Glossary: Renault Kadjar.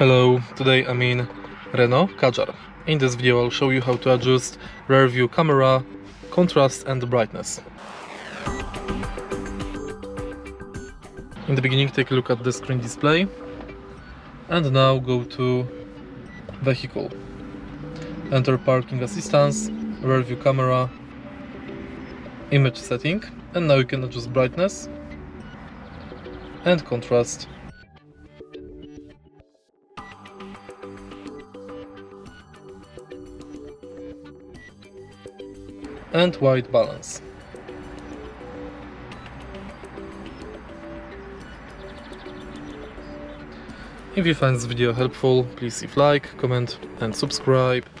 Hello, today I'm in Renault Kadjar. In this video I'll show you how to adjust rear view camera, contrast and brightness. In the beginning take a look at the screen display and now go to Vehicle. Enter Parking Assistance, rear view camera, image setting, and now you can adjust brightness and contrast. And white balance. If you find this video helpful, please leave a like, comment and subscribe.